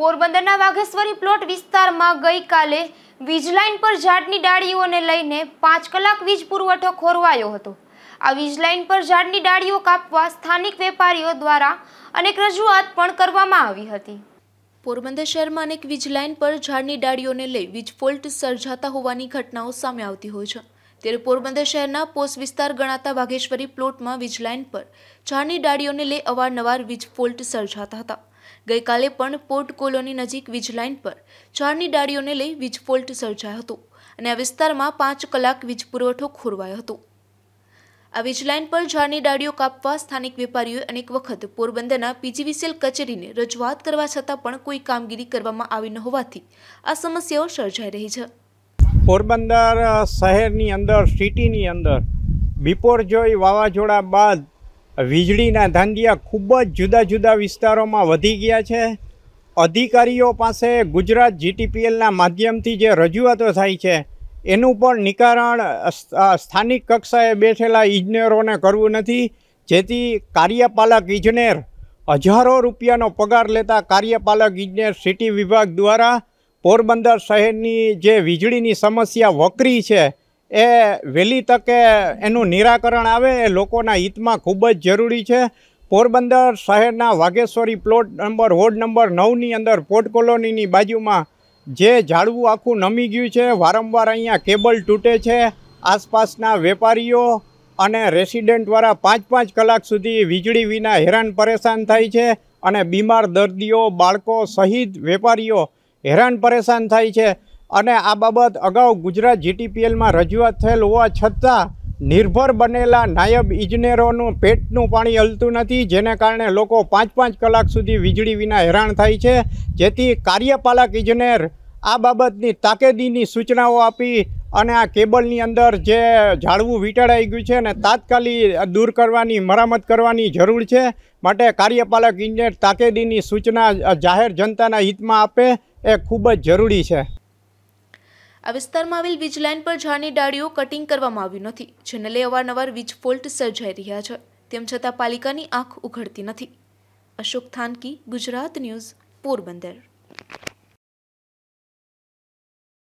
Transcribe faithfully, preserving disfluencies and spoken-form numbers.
પોરબંદરના વાઘેશ્વરી પ્લોટ વિસ્તારમાં ગઈકાલે વીજ લાઇન પર ઝાડની ડાળીઓને લઈને પાંચ કલાક વીજ પુરવઠો ખોરવાયો હતો। આ વીજ લાઇન પર ઝાડની ડાળીઓ કાપવા સ્થાનિક વેપારીઓ દ્વારા અનેક રજૂઆત પણ કરવામાં આવી હતી। પોરબંદર શહેરમાં અનેક વીજ લાઇન પર ઝાડની ડાળીઓને લઈ વીજ ફોલ્ટ સર્જાતા હોવાની ઘટનાઓ સામે આવતી હોય છે। ત્યારે પોરબંદર શહેરના પોસ વિસ્તાર ગણાતા વાઘેશ્વરી પ્લોટમાં વીજ લાઇન પર ઝાડની ડાળીઓને લઈ અવારનવાર વીજ ફોલ્ટ સર્જાતા હતા। गई काले पण पोर्ट कोलोनी नजीक वीज लाइन पर झाड़नी डाळीओने लई वीज फॉल्ट सर्जायो हतो अने आ विस्तारमां पांच कलाक वीज पुरवठो खोरवायो हतो। आ वीज लाइन पर झाड़नी डाळीओ कापवा स्थानिक वेपारीओए अनेक वखत पोरबंदरना पीजीवीसीएल कचेरीने रजूआत करवा छतां पण कोई कामगीरी करवामां आवी न होवाथी आ समस्याओ सर्जाई रही छे। पोरबंदर शहेरनी अंदर सिटीनी अंदर बिपोरजोई वावाजोड़ा बाद વીજળીના ધાંધિયા ખૂબ જ જુદા જુદા વિસ્તારોમાં વધી ગયા છે। અધિકારીઓ પાસે ગુજરાત જીટીપીએલના માધ્યમથી જે રજૂઆતો થાય છે એનું પણ નિકારણ સ્થાનિક કક્ષાએ બેઠેલા ઇજનેરોને કરવું નથી, જેથી કાર્યપાલક ઇજનેર હજારો રૂપિયાનો પગાર લેતા કાર્યપાલક ઇજનેર સિટી વિભાગ દ્વારા પોરબંદર શહેરની જે વીજળીની સમસ્યા વકરી છે એ વહેલી તકે એનું નિરાકરણ આવે એ લોકોના હિતમાં ખૂબ જ જરૂરી છે। પોરબંદર શહેરના Vagheshwari plot number ward number નવની અંદર પોર્ટ કોલોનીની બાજુમાં જે ઝાડવું આખું નમી ગયું છે, વારંવાર અહીંયા કેબલ તૂટે છે। આસપાસના વેપારીઓ અને રેસિડેન્ટવાળા પાંચ પાંચ કલાક સુધી વીજળી વિના હેરાન પરેશાન થાય છે અને બીમાર દર્દીઓ બાળકો સહિત વેપારીઓ હેરાન પરેશાન થાય છે। અને આ બાબત અગાઉ ગુજરાત જીટીપીએલમાં રજૂઆત થયેલ હોવા છતાં નિર્ભર બનેલા નાયબ ઇજનેરોનું પેટનું પાણી હલતું નથી, જેને કારણે લોકો પાંચ પાંચ કલાક સુધી વીજળી વિના હેરાન થાય છે। જેથી કાર્યપાલક ઇજનેર આ બાબતની તાકીદની સૂચનાઓ આપી અને આ કેબલની અંદર જે ઝાડવું વીંટાળાઈ ગયું છે એને તાત્કાલિક દૂર કરવાની મરામત કરવાની જરૂર છે। માટે કાર્યપાલક ઇજનેર તાકીદની સૂચના જાહેર જનતાના હિતમાં આપે એ ખૂબ જ જરૂરી છે। आ विस्तार में आवेल वीज लाइन पर झाड़नी डाळीओ कटिंग करवामां आव्युं नथी, जेने लई अवारनवार वीज फॉल्ट सर्जाई रह्या छे, तेम छतां पालिकानी आंख उघडती नथी। अशोक थानकी, गुजरात न्यूज, पोरबंदर।